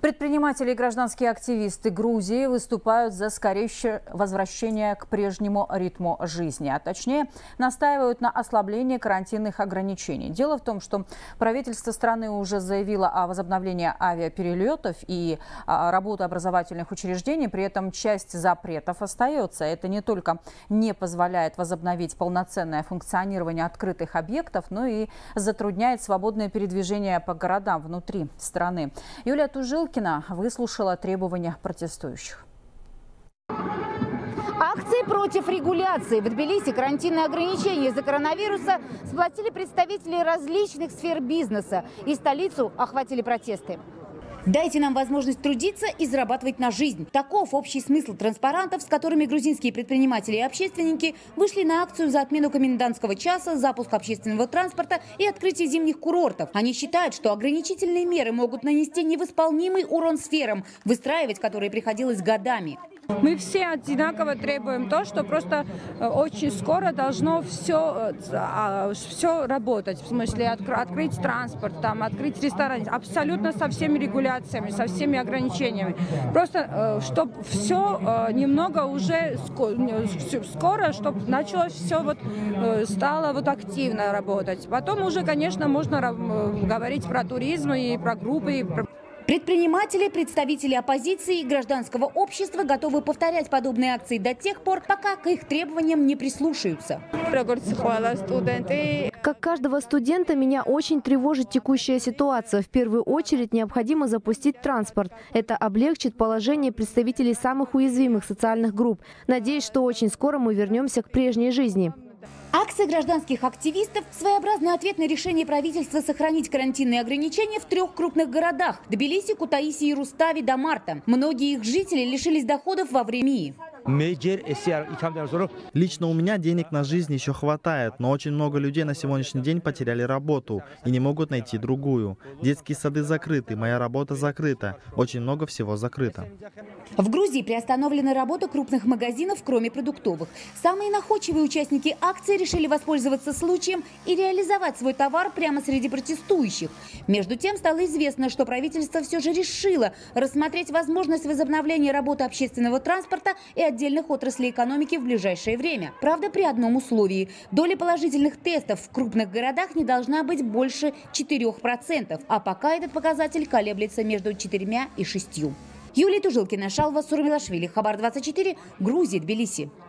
Предприниматели и гражданские активисты Грузии выступают за скорейшее возвращение к прежнему ритму жизни, а точнее настаивают на ослаблении карантинных ограничений. Дело в том, что правительство страны уже заявило о возобновлении авиаперелетов и работы образовательных учреждений, при этом часть запретов остается. Это не только не позволяет возобновить полноценное функционирование открытых объектов, но и затрудняет свободное передвижение по городам внутри страны. Юлия Тужилкина выслушала требования протестующих. Акции против регуляции. В Тбилиси карантинные ограничения из-за коронавируса сплотили представителей различных сфер бизнеса. И столицу охватили протесты. «Дайте нам возможность трудиться и зарабатывать на жизнь». Таков общий смысл транспарантов, с которыми грузинские предприниматели и общественники вышли на акцию за отмену комендантского часа, запуск общественного транспорта и открытие зимних курортов. Они считают, что ограничительные меры могут нанести невосполнимый урон сферам, выстраивать которые приходилось годами. Мы все одинаково требуем то, что просто очень скоро должно все работать. В смысле открыть транспорт, там, открыть ресторан. Абсолютно со всеми регуляциями, со всеми ограничениями. Просто чтобы все немного уже скоро, чтобы началось все вот, стало вот активно работать. Потом уже, конечно, можно говорить про туризм и про группы, и про... Предприниматели, представители оппозиции и гражданского общества готовы повторять подобные акции до тех пор, пока к их требованиям не прислушаются. Как каждого студента, меня очень тревожит текущая ситуация. В первую очередь необходимо запустить транспорт. Это облегчит положение представителей самых уязвимых социальных групп. Надеюсь, что очень скоро мы вернемся к прежней жизни. Акция гражданских активистов – своеобразный ответ на решение правительства сохранить карантинные ограничения в трех крупных городах – Тбилиси, Кутаиси и Рустави до марта. Многие их жители лишились доходов во время. Лично у меня денег на жизнь еще хватает, но очень много людей на сегодняшний день потеряли работу и не могут найти другую. Детские сады закрыты, моя работа закрыта, очень много всего закрыто. В Грузии приостановлена работа крупных магазинов, кроме продуктовых. Самые находчивые участники акции решили воспользоваться случаем и реализовать свой товар прямо среди протестующих. Между тем стало известно, что правительство все же решило рассмотреть возможность возобновления работы общественного транспорта и отдельных отраслей экономики в ближайшее время. Правда, при одном условии. Доля положительных тестов в крупных городах не должна быть больше 4%. А пока этот показатель колеблется между 4 и 6. Юлия Тужилкина, Шалва Сурмелашвили, Хабар 24, Грузия, Тбилиси.